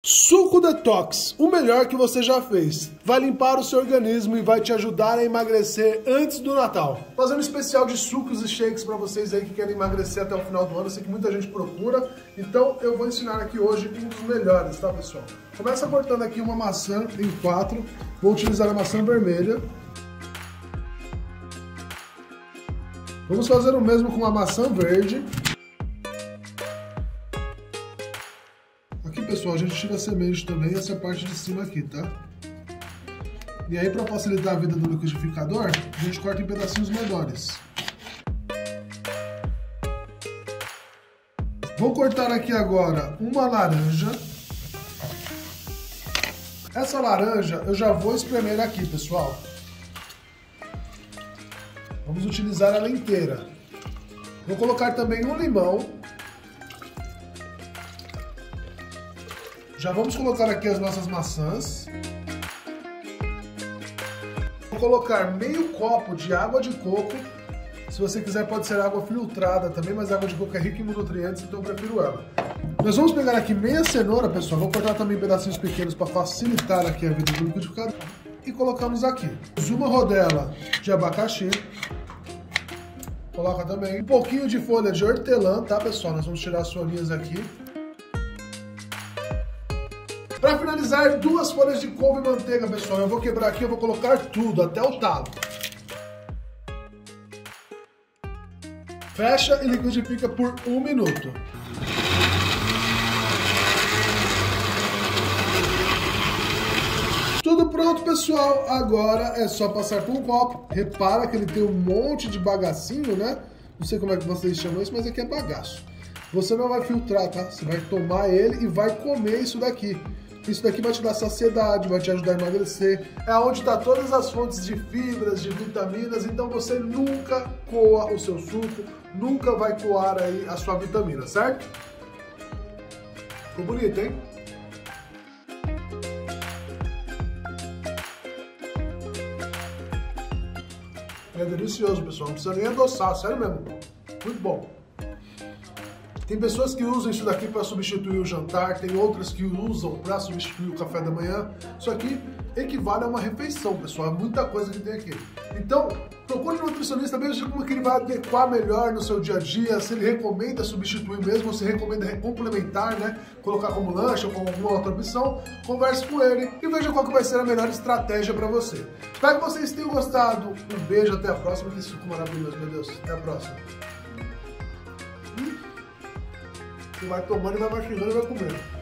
Suco Detox, o melhor que você já fez. Vai limpar o seu organismo e vai te ajudar a emagrecer antes do Natal. Fazendo um especial de sucos e shakes para vocês aí que querem emagrecer até o final do ano. Eu sei que muita gente procura, então eu vou ensinar aqui hoje um dos melhores, tá pessoal? Começa cortando aqui uma maçã em quatro, vou utilizar a maçã vermelha. Vamos fazer o mesmo com a maçã verde. Pessoal, a gente tira a semente também, essa parte de cima aqui, tá? E aí, para facilitar a vida do liquidificador, a gente corta em pedacinhos menores. Vou cortar aqui agora uma laranja. Essa laranja eu já vou espremer aqui, pessoal. Vamos utilizar ela inteira. Vou colocar também um limão. Já vamos colocar aqui as nossas maçãs. Vou colocar meio copo de água de coco. Se você quiser pode ser água filtrada também, mas a água de coco é rica em nutrientes, então eu prefiro ela. Nós vamos pegar aqui meia cenoura, pessoal. Vou cortar também pedacinhos pequenos para facilitar aqui a vida do liquidificador. E colocamos aqui uma rodela de abacaxi. Coloca também um pouquinho de folha de hortelã, tá pessoal? Nós vamos tirar as folhinhas aqui. Para finalizar, duas folhas de couve e manteiga, pessoal. Eu vou quebrar aqui, eu vou colocar tudo, até o talo. Fecha e liquidifica por um minuto. Tudo pronto, pessoal. Agora é só passar por um copo. Repara que ele tem um monte de bagacinho, né? Não sei como é que vocês chamam isso, mas aqui é bagaço. Você não vai filtrar, tá? Você vai tomar ele e vai comer isso daqui. Isso daqui vai te dar saciedade, vai te ajudar a emagrecer. É onde tá todas as fontes de fibras, de vitaminas. Então você nunca coa o seu suco, nunca vai coar aí a sua vitamina, certo? Ficou bonito, hein? É delicioso, pessoal. Não precisa nem adoçar, sério mesmo. Muito bom. Tem pessoas que usam isso daqui para substituir o jantar, tem outras que usam para substituir o café da manhã. Isso aqui equivale a uma refeição, pessoal. É muita coisa que tem aqui. Então, procure um nutricionista, veja como que ele vai adequar melhor no seu dia a dia, se ele recomenda substituir mesmo, ou se recomenda complementar, né? Colocar como lanche ou como alguma outra opção. Converse com ele e veja qual que vai ser a melhor estratégia para você. Espero que vocês tenham gostado. Um beijo, até a próxima. Que isso ficou maravilhoso, meu Deus. Até a próxima. Você vai tomando e vai mastigando e vai comendo.